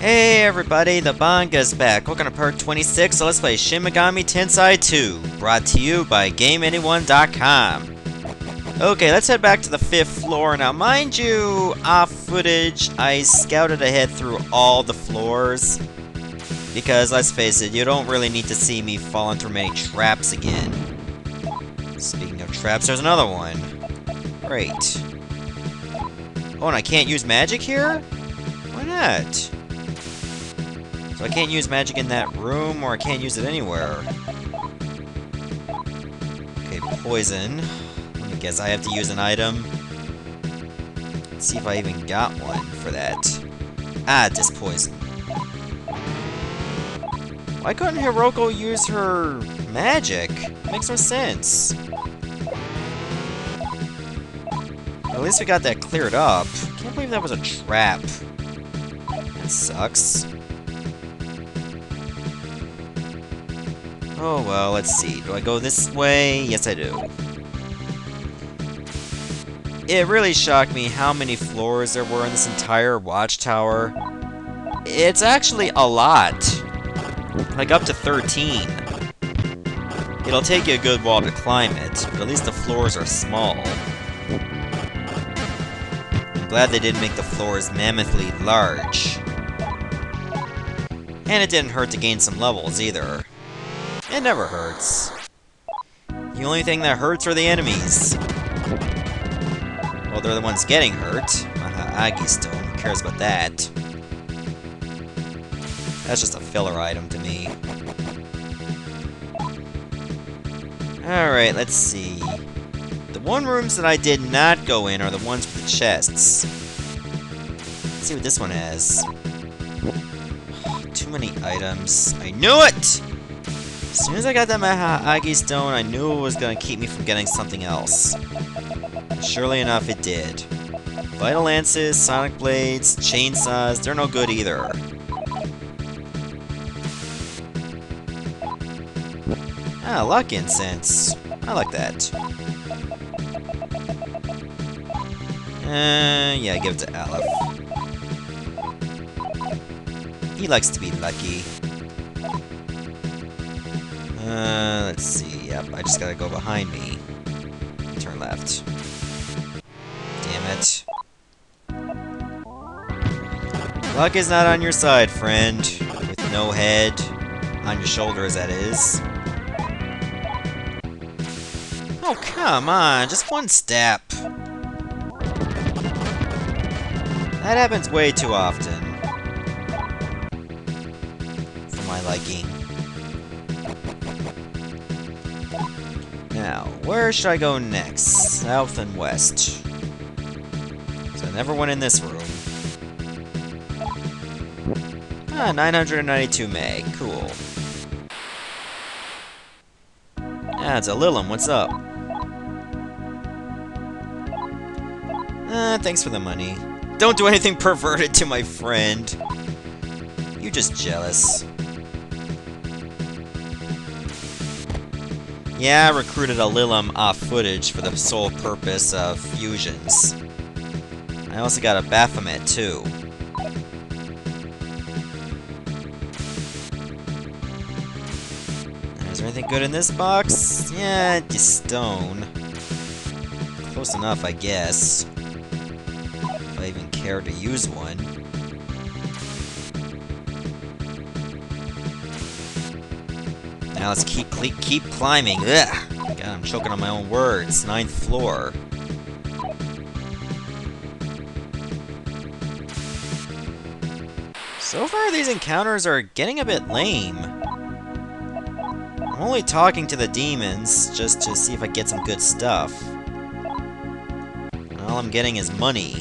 Hey everybody, the manga's back. Welcome to part 26, so let's play Shin Megami Tensei 2, brought to you by GameAnyone.com. Okay, let's head back to the 5th floor. Now mind you, off footage, I scouted ahead through all the floors, because let's face it, you don't really need to see me falling through many traps again. Speaking of traps, there's another one. Great. Oh, and I can't use magic here? Why not? So I can't use magic in that room, or I can't use it anywhere. Okay, poison. I guess I have to use an item. Let's see if I even got one for that. Ah, just poison. Why couldn't Hiroko use her magic? Makes no sense. At least we got that cleared up. Can't believe that was a trap. That sucks. Oh well, let's see. Do I go this way? Yes, I do. It really shocked me how many floors there were in this entire watchtower. It's actually a lot. Like up to 13. It'll take you a good while to climb it, but at least the floors are small. I'm glad they didn't make the floors mammothly large. And it didn't hurt to gain some levels either. It never hurts. The only thing that hurts are the enemies. Well, they're the ones getting hurt. Maha-Agi Stone, who cares about that? That's just a filler item to me. Alright, let's see. The one rooms that I did not go in are the ones with the chests. Let's see what this one has. Too many items. I knew it! As soon as I got that Maha-Agi Stone, I knew it was going to keep me from getting something else. Surely enough, it did. Vital Lances, Sonic Blades, Chainsaws, they're no good either. Ah, Luck Incense. I like that. Yeah, I give it to Aleph. He likes to be lucky. Let's see, yep, I just gotta go behind me. Turn left. Damn it. Luck is not on your side, friend. With no head. On your shoulders, that is. Oh, come on, just one step. That happens way too often. For my liking. Now, where should I go next? South and west. So I never went in this room. Ah, 992 meg. Cool. Ah, it's a Lilim. What's up? Ah, thanks for the money. Don't do anything perverted to my friend. You're just jealous. Yeah, I recruited a Lilim off footage for the sole purpose of fusions. I also got a Baphomet, too. Is there anything good in this box? Yeah, just stone. Close enough, I guess. If I even care to use one. Now let's keep climbing. Ugh. God, I'm choking on my own words. 9th floor. So far, these encounters are getting a bit lame. I'm only talking to the demons just to see if I get some good stuff. And all I'm getting is money.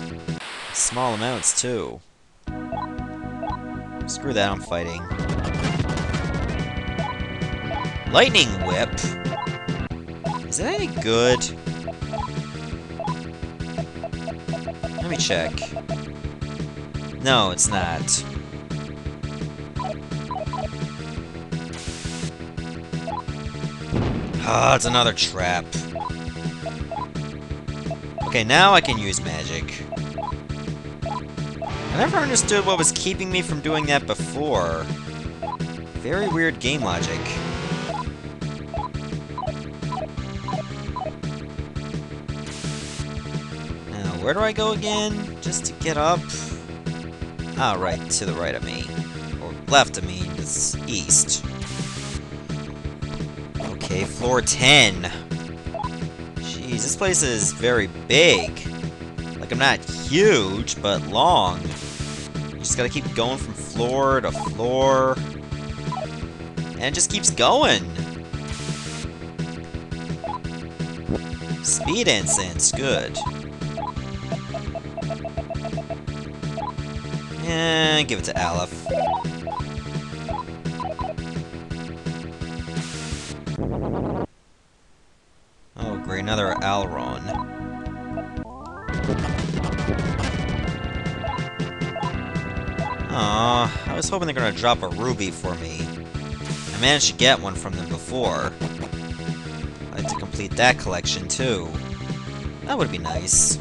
Small amounts, too. Screw that, I'm fighting. Lightning Whip? Is it any good? Let me check. No, it's not. Ah, it's another trap. Okay, now I can use magic. I never understood what was keeping me from doing that before. Very weird game logic. Now, where do I go again? Just to get up? Ah, right, to the right of me. Or left of me, it's east. Okay, floor 10. Jeez, this place is very big. Like, I'm not huge, but long. You just gotta keep going from floor to floor. And it just keeps going. Speed incense, good. And give it to Aleph. Oh, great, another Alron. Aw, I was hoping they're gonna drop a ruby for me. I managed to get one from them before. I'd like to complete that collection too. That would be nice.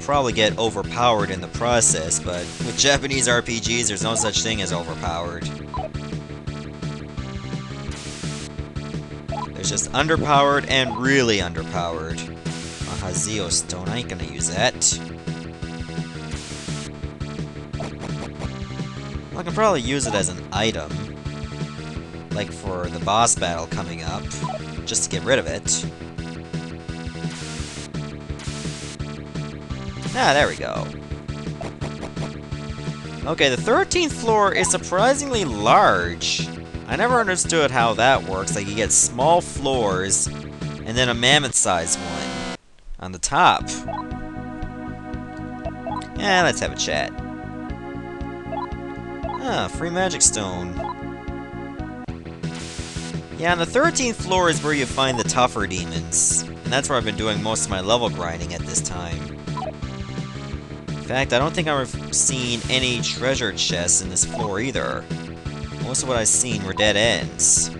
Probably get overpowered in the process, but with Japanese RPGs, there's no such thing as overpowered. There's just underpowered and really underpowered. Mahazio Stone, I ain't gonna use that. Well, I can probably use it as an item. Like for the boss battle coming up, just to get rid of it. Ah, there we go. Okay, the 13th floor is surprisingly large. I never understood how that works. Like, you get small floors, and then a mammoth-sized one on the top. Yeah, let's have a chat. Ah, free magic stone. Yeah, on the 13th floor is where you find the tougher demons. And that's where I've been doing most of my level grinding at this time. In fact, I don't think I've seen any treasure chests in this floor either. Most of what I've seen were dead ends.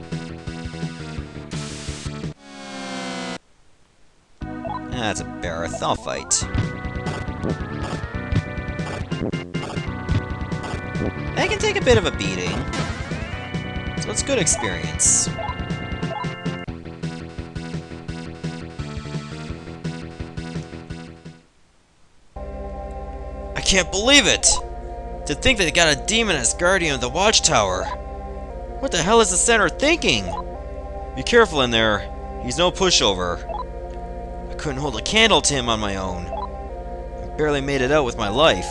That's a Barathol. I'll fight. I can take a bit of a beating, so it's good experience. I can't believe it! To think they got a demon as guardian of the watchtower. What the hell is the center thinking? Be careful in there. He's no pushover. I couldn't hold a candle to him on my own. I barely made it out with my life.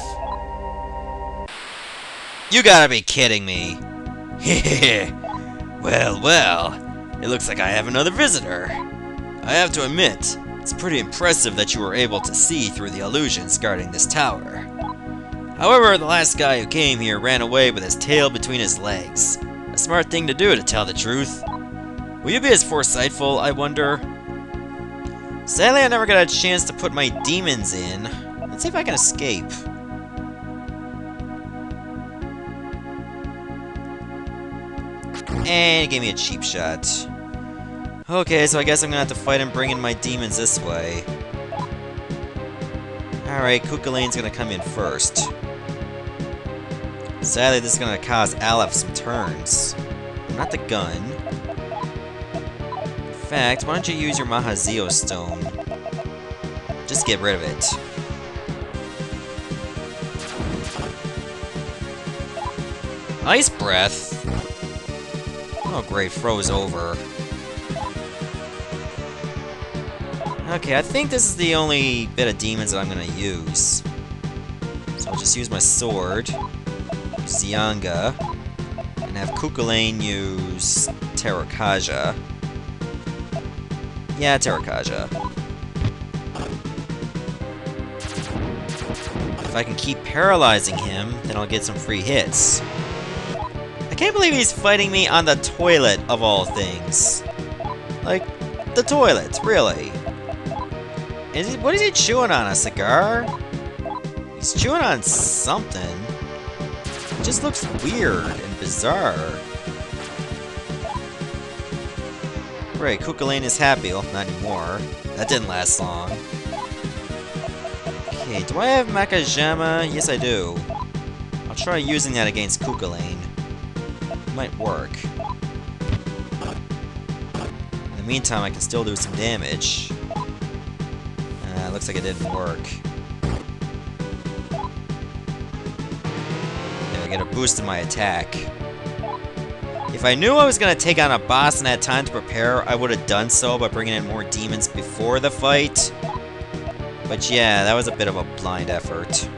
You gotta be kidding me. Hehehe. Well, well. It looks like I have another visitor. I have to admit, it's pretty impressive that you were able to see through the illusions guarding this tower. However, the last guy who came here ran away with his tail between his legs. A smart thing to do, to tell the truth. Will you be as foresightful, I wonder? Sadly, I never got a chance to put my demons in. Let's see if I can escape. And it gave me a cheap shot. Okay, so I guess I'm gonna have to fight and bring in my demons this way. Alright, Cú Chulainn's gonna come in first. Sadly, this is gonna cause Aleph some turns. Not the gun. In fact, why don't you use your Mahazio Stone? Just get rid of it. Ice Breath? Oh great, froze over. Okay, I think this is the only bit of demons that I'm gonna use. So I'll just use my sword. Zianga, and have Cú Chulainn use Tarakaja. Yeah, Tarakaja. If I can keep paralyzing him, then I'll get some free hits. I can't believe he's fighting me on the toilet, of all things. Like, the toilet, really. What is he chewing on, a cigar? He's chewing on something. It just looks weird and bizarre. Right, Cú Chulainn is happy. Well, not anymore. That didn't last long. Okay, do I have Makajama? Yes, I do. I'll try using that against Cú Chulainn. Might work. In the meantime, I can still do some damage. Looks like it didn't work. Yeah, I get a boost in my attack. If I knew I was going to take on a boss and had time to prepare, I would have done so by bringing in more demons before the fight. But yeah, that was a bit of a blind effort.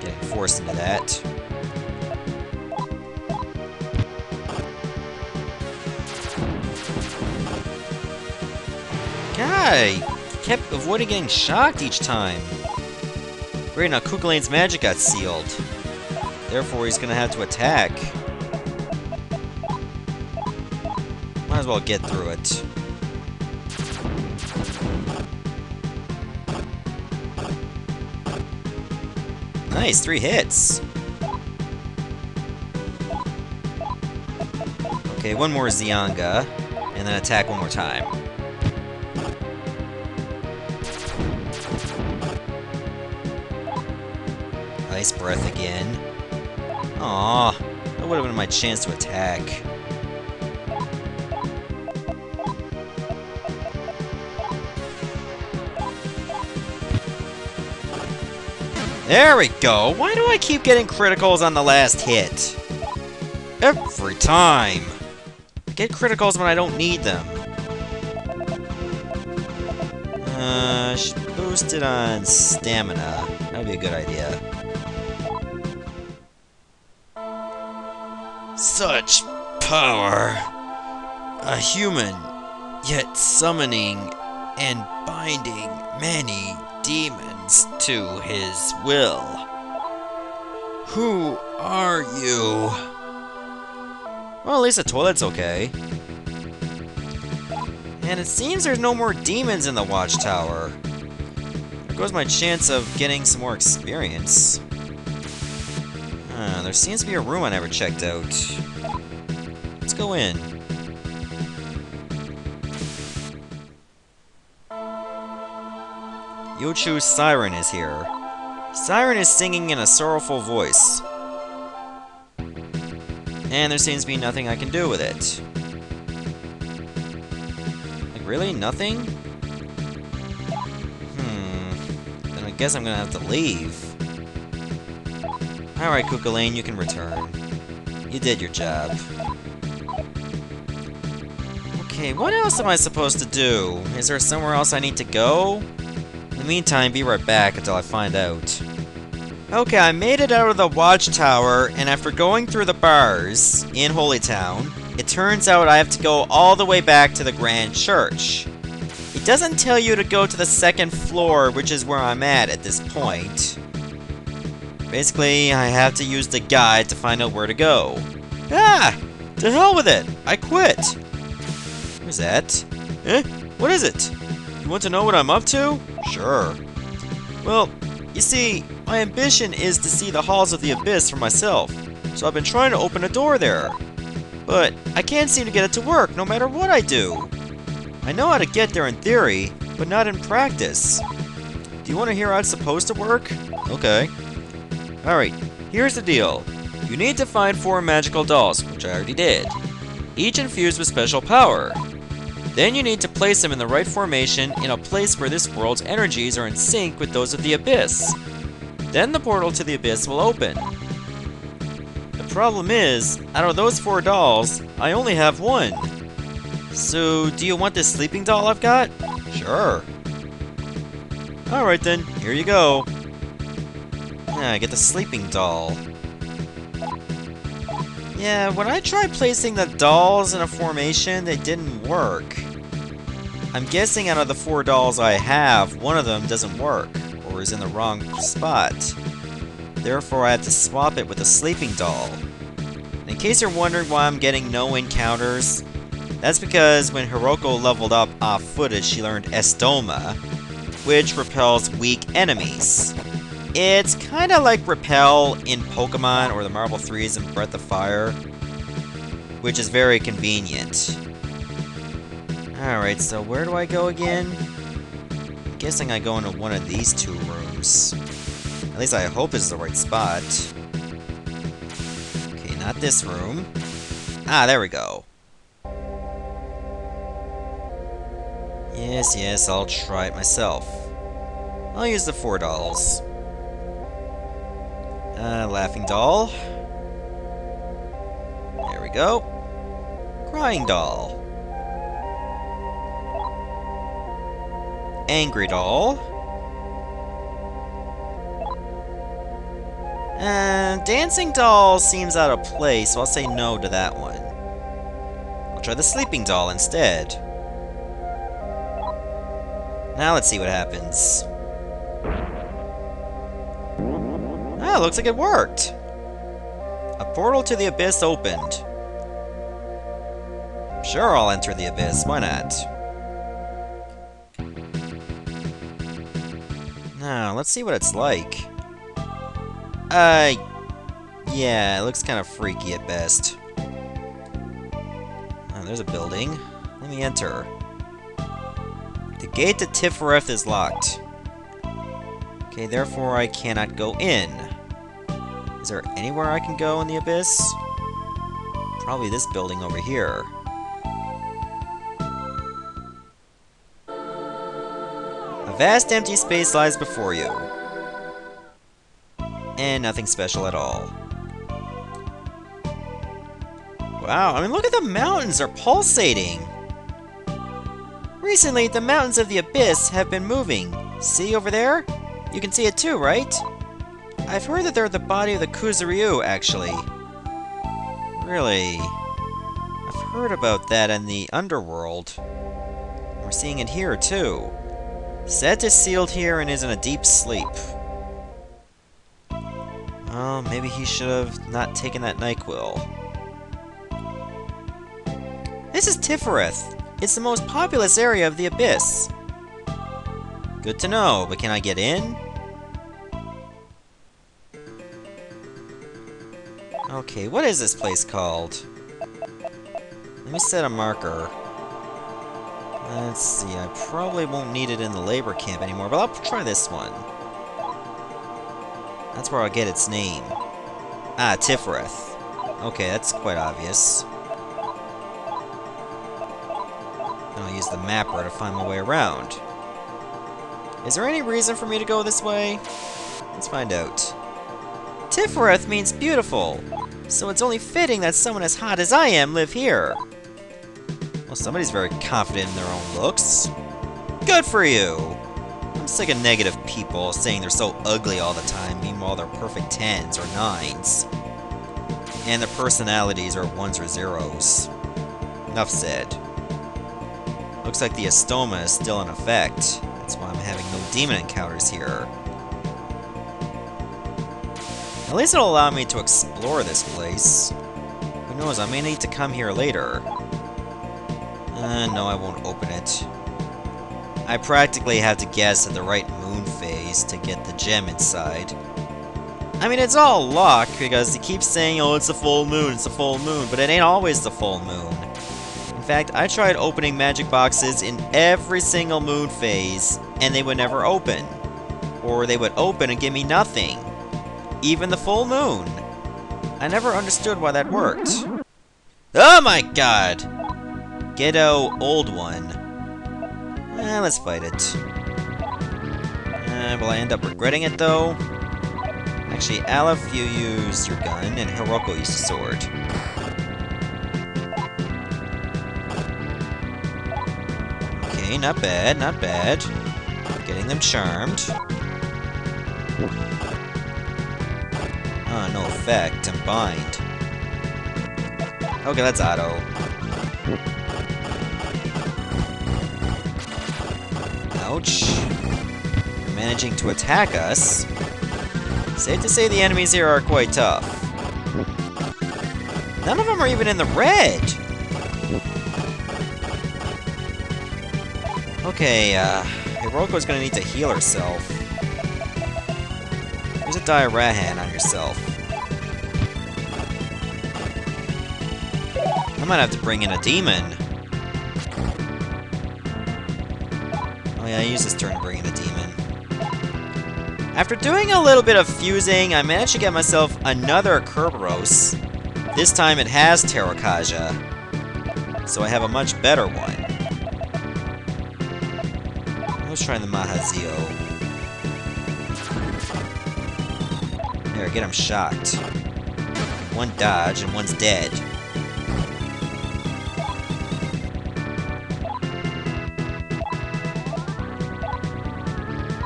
Getting forced into that. Guy! Kept avoiding getting shocked each time. Great, now Cú Chulainn's magic got sealed. Therefore, he's gonna have to attack. Might as well get through it. Nice, 3 hits. Okay, one more Zianga, and then attack one more time. Nice breath again. Aw, that would have been my chance to attack. There we go! Why do I keep getting criticals on the last hit? Every time! I get criticals when I don't need them. Should boost it on stamina. That'd be a good idea. Such power! A human, yet summoning and binding many demons to his will. Who are you? Well, at least the toilet's okay. And it seems there's no more demons in the watchtower. There goes my chance of getting some more experience. There seems to be a room I never checked out. Let's go in. Yochu's siren is here. Siren is singing in a sorrowful voice. And there seems to be nothing I can do with it. Like, really? Nothing? Then I guess I'm gonna have to leave. Alright, Cú Chulainn, you can return. You did your job. Okay, what else am I supposed to do? Is there somewhere else I need to go? In the meantime, be right back until I find out. Okay, I made it out of the watchtower, and after going through the bars in Holytown, it turns out I have to go all the way back to the Grand Church. It doesn't tell you to go to the 2nd floor, which is where I'm at this point. Basically, I have to use the guide to find out where to go. Ah! To hell with it! I quit! Who's that? Eh? What is it? You want to know what I'm up to? Sure. Well, you see, my ambition is to see the Halls of the Abyss for myself, so I've been trying to open a door there. But I can't seem to get it to work, no matter what I do. I know how to get there in theory, but not in practice. Do you want to hear how it's supposed to work? Okay. Alright, here's the deal. You need to find 4 magical dolls, which I already did. Each infused with special power. Then you need to place them in the right formation in a place where this world's energies are in sync with those of the Abyss. Then the portal to the Abyss will open. The problem is, out of those 4 dolls, I only have 1. So, do you want this sleeping doll I've got? Sure. Alright then, here you go. Ah, I get the sleeping doll. Yeah, when I tried placing the dolls in a formation, they didn't work. I'm guessing out of the 4 dolls I have, one of them doesn't work, or is in the wrong spot. Therefore, I have to swap it with a sleeping doll. And in case you're wondering why I'm getting no encounters, that's because when Hiroko leveled up off-footed, she learned Estoma, which repels weak enemies. It's kinda like Repel in Pokemon or the Marble Threes in Breath of Fire, which is very convenient. Alright, so where do I go again? I'm guessing I go into one of these 2 rooms. house. At least I hope it's the right spot. Okay, not this room. Ah, there we go. Yes, yes, I'll try it myself. I'll use the 4 dolls. Laughing doll. There we go. Crying doll. Angry doll. Dancing doll seems out of place, so I'll say no to that one. I'll try the sleeping doll instead. Now let's see what happens. Ah, looks like it worked! A portal to the abyss opened. Sure, I'll enter the abyss, why not? Now, let's see what it's like. Yeah, it looks kind of freaky at best. Oh, there's a building. Let me enter. The gate to Tiphereth is locked. Okay, therefore I cannot go in. Is there anywhere I can go in the abyss? Probably this building over here. A vast empty space lies before you. And nothing special at all. Wow, I mean look at the mountains, they're pulsating! Recently, the mountains of the abyss have been moving. See over there? You can see it too, right? I've heard that they're the body of the Kuzuriu, actually. Really? I've heard about that in the underworld. We're seeing it here too. Set is sealed here and is in a deep sleep. Oh, maybe he should have not taken that NyQuil. This is Tiphereth. It's the most populous area of the abyss. Good to know, but can I get in? Okay, what is this place called? Let me set a marker. Let's see, I probably won't need it in the labor camp anymore, but I'll try this one. That's where I'll get its name. Ah, Tiphereth. Okay, that's quite obvious. I'll use the mapper to find my way around. Is there any reason for me to go this way? Let's find out. Tiphereth means beautiful, so it's only fitting that someone as hot as I am live here. Well, somebody's very confident in their own looks. Good for you! I'm sick of negative people saying they're so ugly all the time, meanwhile they're perfect 10s or 9s. And their personalities are 1s or 0s. Enough said. Looks like the Estoma is still in effect. That's why I'm having no demon encounters here. At least it'll allow me to explore this place. Who knows, I may need to come here later. No, I won't open it. I practically have to guess at the right moon phase to get the gem inside. I mean, it's all luck, because they keep saying, oh, it's a full moon, it's a full moon, but it ain't always the full moon. In fact, I tried opening magic boxes in every single moon phase, and they would never open. Or they would open and give me nothing. Even the full moon. I never understood why that worked. Oh my god! Ghetto old one. Let's fight it. Will I end up regretting it though? Actually, Aleph, you used your gun, and Hiroko used a sword. Okay, not bad, not bad. Getting them charmed. Oh, no effect, I'm bind. Okay, that's auto. Ouch. They're managing to attack us. Safe to say the enemies here are quite tough. None of them are even in the red! Okay, Hiroko's gonna need to heal herself. Use a Diarahan on yourself. I might have to bring in a demon. Oh yeah, I used this turn to bring in a demon. After doing a little bit of fusing, I managed to get myself another Kerberos. This time it has Tarakaja, so I have a much better one. Let's try the Mahazio. There, get him shocked. One dodge and one's dead.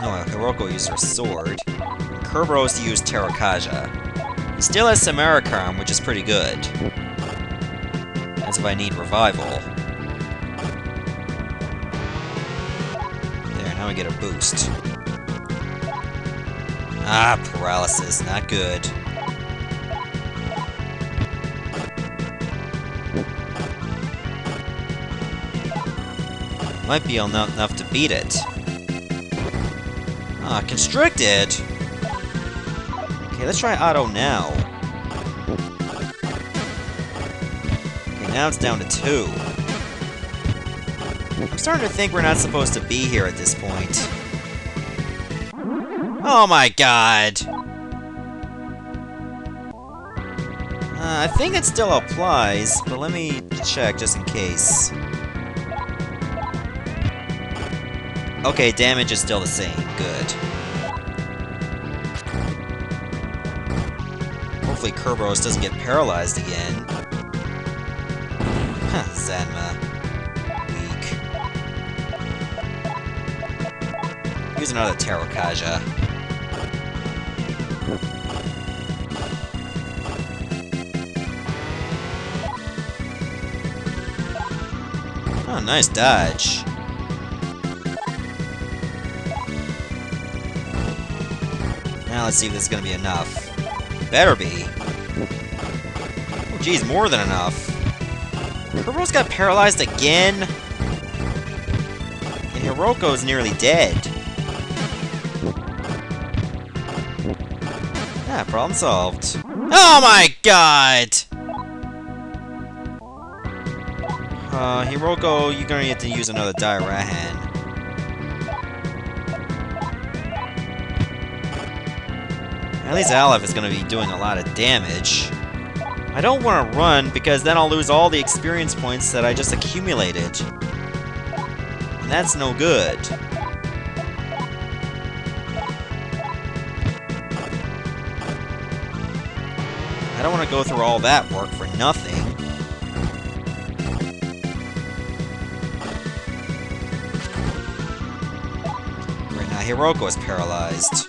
Oh, Hiroko used her sword. Kerberos used Terakaja. He still has Samaracharm, which is pretty good. As if I need revival. I get a boost. Ah, paralysis, not good. Might be enough to beat it. Ah, constricted! Okay, let's try auto now. Okay, now it's down to 2. I'm starting to think we're not supposed to be here at this point. Oh my god! I think it still applies, but let me check just in case. Okay, damage is still the same. Good. Hopefully Kerberos doesn't get paralyzed again. Huh, Zanma. Use another Tarakaja. Oh, nice dodge. Now let's see if this is gonna be enough. Better be. Oh, geez, more than enough. Kerberos got paralyzed again. And Hiroko's nearly dead. Ah, problem solved. Oh my god! Hiroko, you're gonna have to use another Direhan. At least Aleph is gonna be doing a lot of damage. I don't wanna run because then I'll lose all the experience points that I just accumulated. And that's no good. I don't want to go through all that work for nothing. Right now, Hiroko is paralyzed.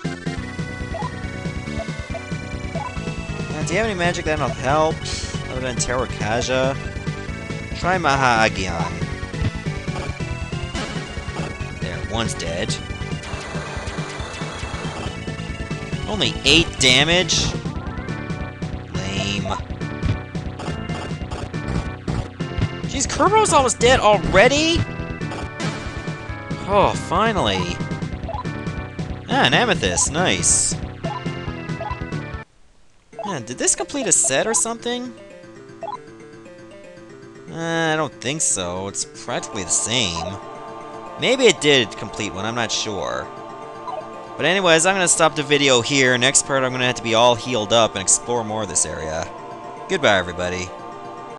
Now, do you have any magic that'll help? Other than Tarakaja? Try Maha-Agi. There, one's dead. Only 8 damage? Jeez, Kerberos almost dead already? Oh, finally. Ah, an amethyst, nice. Man, did this complete a set or something? I don't think so. It's practically the same. Maybe it did complete one, I'm not sure. But anyways, I'm going to stop the video here. Next part, I'm going to have to be all healed up and explore more of this area. Goodbye, everybody.